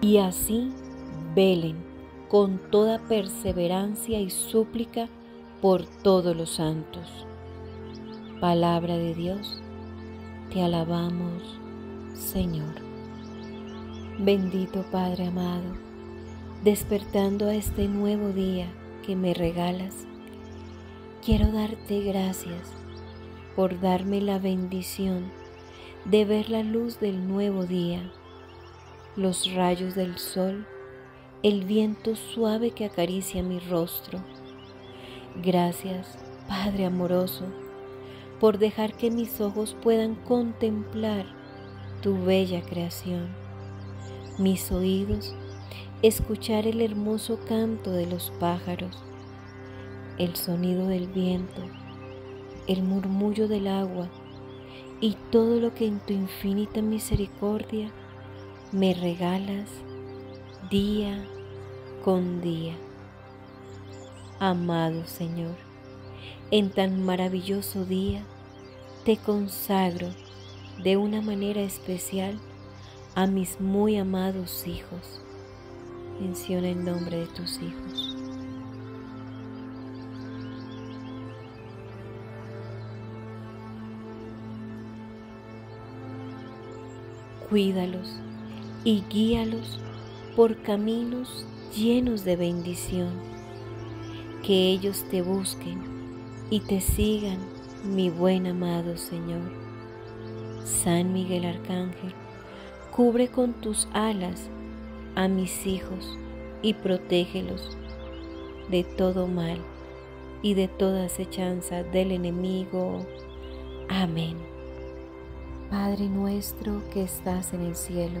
y así velen con toda perseverancia y súplica por todos los santos. Palabra de Dios, te alabamos, Señor. Bendito Padre amado, despertando a este nuevo día que me regalas, quiero darte gracias por darme la bendición de ver la luz del nuevo día, los rayos del sol, el viento suave que acaricia mi rostro. Gracias, Padre amoroso, por dejar que mis ojos puedan contemplar tu bella creación, mis oídos escuchar el hermoso canto de los pájaros, el sonido del viento, el murmullo del agua y todo lo que en tu infinita misericordia me regalas día con día. Amado Señor, en tan maravilloso día te consagro de una manera especial a mis muy amados hijos. Menciona el nombre de tus hijos. Cuídalos y guíalos por caminos llenos de bendición. Que ellos te busquen y te sigan, mi buen amado Señor. San Miguel Arcángel, cubre con tus alas a mis hijos y protégelos de todo mal y de toda acechanza del enemigo. Amén. Padre nuestro que estás en el cielo,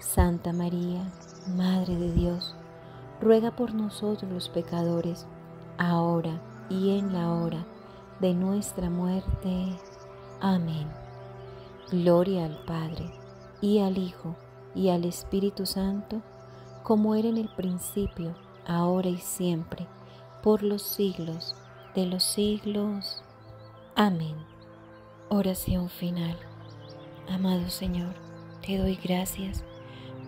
Santa María, Madre de Dios, ruega por nosotros los pecadores, ahora y en la hora de nuestra muerte. Amén. Gloria al Padre, y al Hijo, y al Espíritu Santo, como era en el principio, ahora y siempre, por los siglos de los siglos. Amén. Oración final. Amado Señor, te doy gracias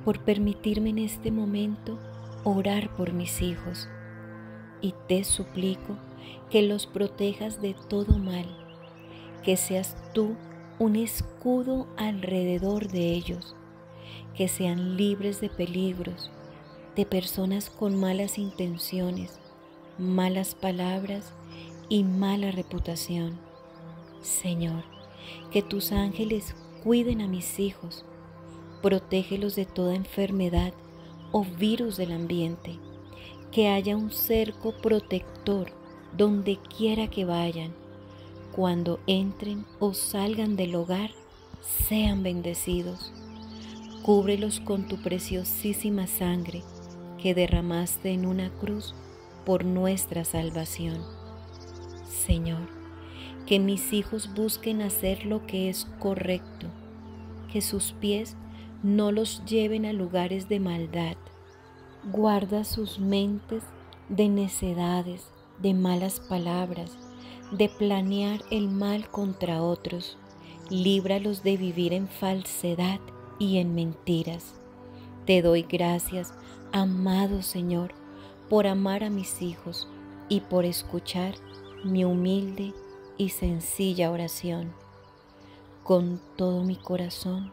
por permitirme en este momento orar por mis hijos, y te suplico que los protejas de todo mal, que seas tú un escudo alrededor de ellos, que sean libres de peligros, de personas con malas intenciones, malas palabras y mala reputación. Señor, que tus ángeles cuiden a mis hijos, protégelos de toda enfermedad o virus del ambiente, que haya un cerco protector donde quiera que vayan. Cuando entren o salgan del hogar, sean bendecidos. Cúbrelos con tu preciosísima sangre que derramaste en una cruz por nuestra salvación. Señor, que mis hijos busquen hacer lo que es correcto, que sus pies no los lleven a lugares de maldad. Guarda sus mentes de necedades, de malas palabras, de planear el mal contra otros. Líbralos de vivir en falsedad y en mentiras. Te doy gracias, amado Señor, por amar a mis hijos y por escuchar mi humilde y sencilla oración. Con todo mi corazón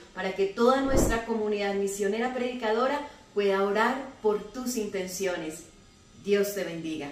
para que toda nuestra comunidad misionera predicadora pueda orar por tus intenciones. Dios te bendiga.